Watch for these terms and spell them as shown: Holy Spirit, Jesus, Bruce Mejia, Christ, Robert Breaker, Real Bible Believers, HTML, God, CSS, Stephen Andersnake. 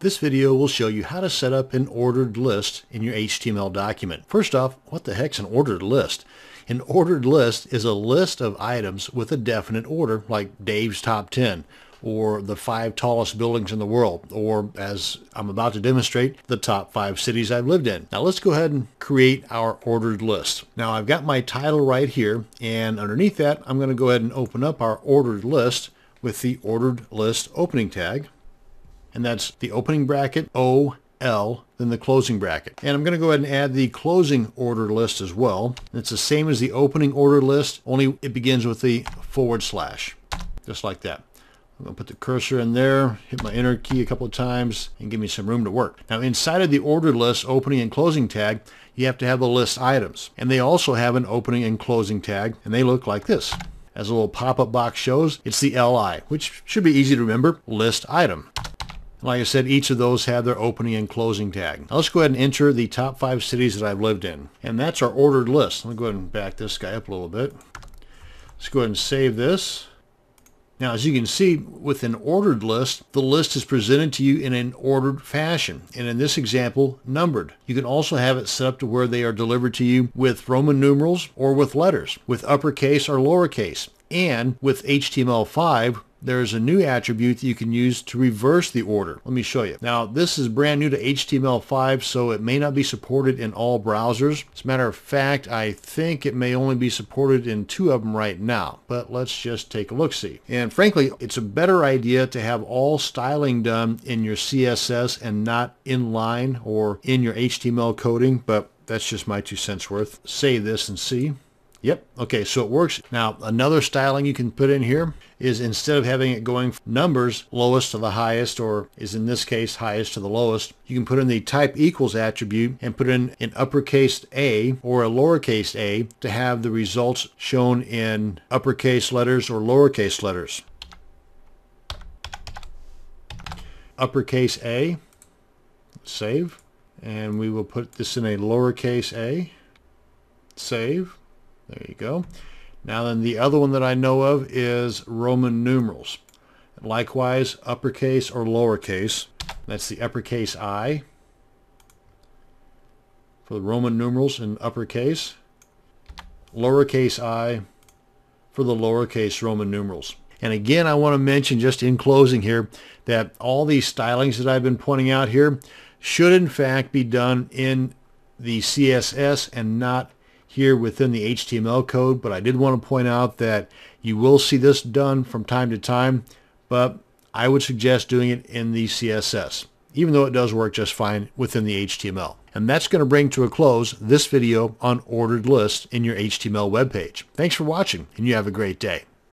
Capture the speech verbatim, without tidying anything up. This video will show you how to set up an ordered list in your H T M L document. First off, what the heck's an ordered list? An ordered list is a list of items with a definite order, like Dave's top ten, or the five tallest buildings in the world, or, as I'm about to demonstrate, the top five cities I've lived in. Now let's go ahead and create our ordered list. Now I've got my title right here, and underneath that I'm going to go ahead and open up our ordered list with the ordered list opening tag. And that's the opening bracket, O, L, then the closing bracket. And I'm going to go ahead and add the closing ordered list as well. And it's the same as the opening ordered list, only it begins with the forward slash, just like that. I'm going to put the cursor in there, hit my enter key a couple of times, and give me some room to work. Now inside of the ordered list opening and closing tag, you have to have the list items. And they also have an opening and closing tag, and they look like this. As a little pop-up box shows, it's the L I, which should be easy to remember, list item. Like I said, each of those have their opening and closing tag. Now let's go ahead and enter the top five cities that I've lived in. And that's our ordered list. Let me go ahead and back this guy up a little bit. Let's go ahead and save this. Now, as you can see, with an ordered list, the list is presented to you in an ordered fashion, and in this example, numbered. You can also have it set up to where they are delivered to you with Roman numerals or with letters, with uppercase or lowercase. And with H T M L five, there's a new attribute that you can use to reverse the order. Let me show you. Now, this is brand new to H T M L five, so it may not be supported in all browsers. As a matter of fact, I think it may only be supported in two of them right now, but let's just take a look-see. And frankly, it's a better idea to have all styling done in your C S S and not inline or in your H T M L coding, but that's just my two cents worth. Save this and see. Yep, okay, so it works. Now, another styling you can put in here is, instead of having it going from numbers lowest to the highest, or is in this case highest to the lowest, you can put in the type equals attribute and put in an uppercase A or a lowercase a to have the results shown in uppercase letters or lowercase letters. Uppercase A, save, and we will put this in a lowercase a, save. There you go. Now then, the other one that I know of is Roman numerals. Likewise, uppercase or lowercase. That's the uppercase I for the Roman numerals in uppercase. Lowercase I for the lowercase Roman numerals. And again, I want to mention just in closing here that all these stylings that I've been pointing out here should in fact be done in the C S S and not here within the H T M L code, but I did want to point out that you will see this done from time to time, but I would suggest doing it in the C S S, even though it does work just fine within the H T M L. And that's going to bring to a close this video on ordered lists in your H T M L web page. Thanks for watching, and you have a great day.